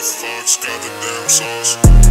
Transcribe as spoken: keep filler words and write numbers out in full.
Five, five, scotch and damn sauce.